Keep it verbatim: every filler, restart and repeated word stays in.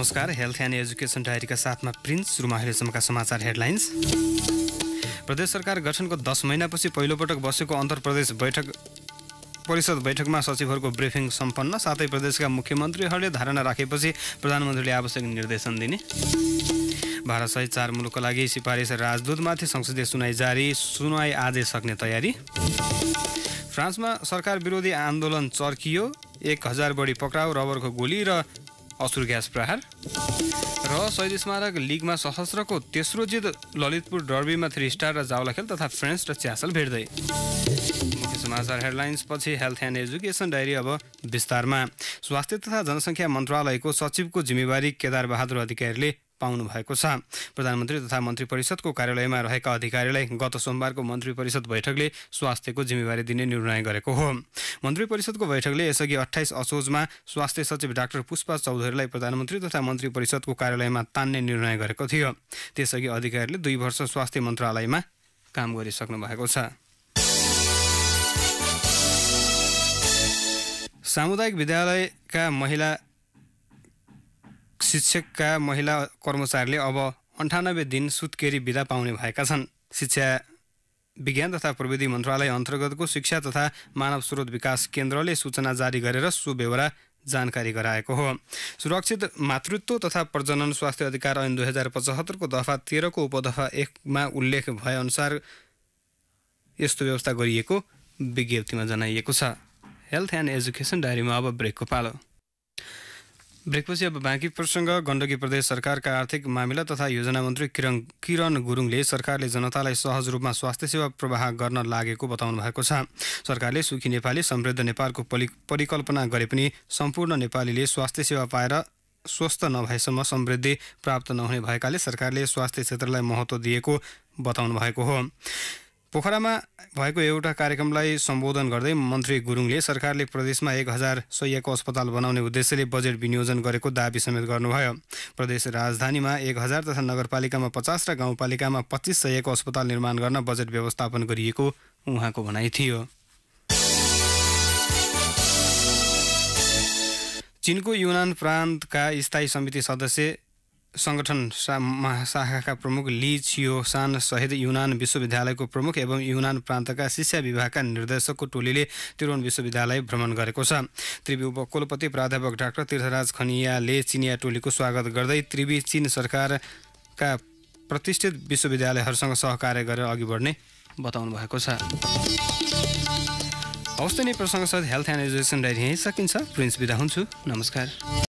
नमस्कार, health and education diary का साथ में प्रिंस रुमा अहिलेसम्म का समाचार हेडलाइन्स। प्रदेश सरकार गठन को दस महीना पछि पहिलो पटक बसेको अन्तर प्रदेश बैठक परिषद बैठक में सचिवहरूको ब्रिफिङ सम्पन्न। साथै प्रदेशका मुख्यमन्त्रीहरूले धारणा राखेपछि प्रधानमन्त्रीले आवश्यक निर्देशन दिने। भारत सहित चार मुलुकका लागि सिफारिस राजदूतमाथि संसदीय सुनाई जारी, सुनाई आदेश सक्ने तयारी। फ्रान्समा सरकार विरोधी आन्दोलन चर्कियो, एक हजार बढी पक्राउ, रबरको गोली र असुर ग्यास प्रहार। र शहीद स्मारक लिगमा सशस्त्रको तेस्रो जित, ललितपुर डर्बीमा थ्री स्टार र जावला खेल तथा फ्रेन्च र च्यासल भेट्दै। मुख्य समाचार हेडलाइन्स पछि हेल्थ एन्ड एजुकेसन डायरी अब विस्तारमा। स्वास्थ्य तथा जनसङ्ख्या मन्त्रालयको सचिवको जिम्मेवारी केदार बहादुर अधिकारीले पाउनु भएको छ। प्रधानमन्त्री तथा मन्त्री परिषदको कार्यालयमा रहेका अधिकारीलाई गत सोमबारको मन्त्री परिषद बैठकले स्वास्थ्यको जिम्मेवारी दिने निर्णय गरेको हो। मन्त्री परिषदको बैठकले यसअघि अट्ठाइस असोजमा स्वास्थ्य सचिव डाक्टर पुष्पा चौधरीलाई प्रधानमन्त्री तथा मन्त्री परिषदको कार्यालयमा तान्ने निर्णय गरेको थियो। त्यसअघि अधिकारीले दुई वर्ष स्वास्थ्य मन्त्रालयमा काम गरिसक्नु भएको छ। सामुदायिक विद्यालयका महिला शिक्षकका महिला कर्मचारीले अब अन्ठानब्बे दिन सुत्केरी बिदा पाउने भएका छन्। शिक्षा विज्ञान तथा प्रविधि मन्त्रालय अन्तर्गतको शिक्षा तथा मानव स्रोत विकास केन्द्रले सूचना जारी गरेर सो बेहोरा जानकारी गराएको हो। सुरक्षित मातृत्व तथा प्रजनन स्वास्थ्य अधिकार ऐन दुई हजार पचहत्तरको दफा तेह्रको उपदफा एकमा उल्लेख भएअनुसार यस्तो व्यवस्था गरिएको विज्ञप्तिमा जनाइएको छ। हेल्थ एन्ड एजुकेसन डायरीमा अब ब्रेकको पालो। ब्रेकपछि अब बाँकी प्रसङ्ग। गण्डकी प्रदेश सरकारका आर्थिक मामिला तथा योजना मन्त्री किरण किरण गुरुङले सरकारले जनतालाई सहज रूपमा स्वास्थ्य सेवा प्रवाह गर्न लागेको बताउनु भएको छ। सरकारले सुखी नेपाली समृद्ध नेपालको परिकल्पना गरे पनि सम्पूर्ण नेपालीले स्वास्थ्य सेवा पाएर स्वस्थ नभएसम्म समृद्धि प्राप्त नहुने भएकाले सरकारले स्वास्थ्य क्षेत्रलाई महत्त्व दिएको बताउनु भएको हो। पोखरामा भएको एउटा कार्यक्रमलाई सम्बोधन गर्दै मन्त्री गुरुङले सरकारले प्रदेशमा एक हजार शय्याको अस्पताल बनाउने उद्देश्यले बजेट विनियोजन गरेको दाबी समेत गर्नुभयो। प्रदेश राजधानीमा एक हजार तथा नगरपालिकामा पचास र गाउँपालिकामा पच्चिस शय्याको अस्पताल निर्माण गर्न बजेट व्यवस्थापन गरिएको उहाँको भनाइ थियो। चीनको युनान प्रान्तका स्थायी समिति सदस्य संगठन महाशाखाका प्रमुख ली छियोसान सहित युनान विश्वविद्यालयको प्रमुख एवं युनान प्रान्तका शिक्षा विभागका निर्देशकको टोलीले त्रिभुवन विश्वविद्यालय भ्रमण गरेको छ। त्रिवी उपकुलपति प्राध्यापक डाक्टर तीर्थराज खनियाले चिनिया टोलीको स्वागत गर्दै त्रिवी चीन सरकारका प्रतिष्ठित विश्वविद्यालयहरूसँग सहकार्य गरेर अघि बढ्ने बताउनु भएको छ। हवस् त, नै प्रसङ्गसहित हेल्थ एन्ड एजुकेसन डायरी यहीँ सकिन्छ। प्रिन्स बिदा हुन्छु, नमस्कार।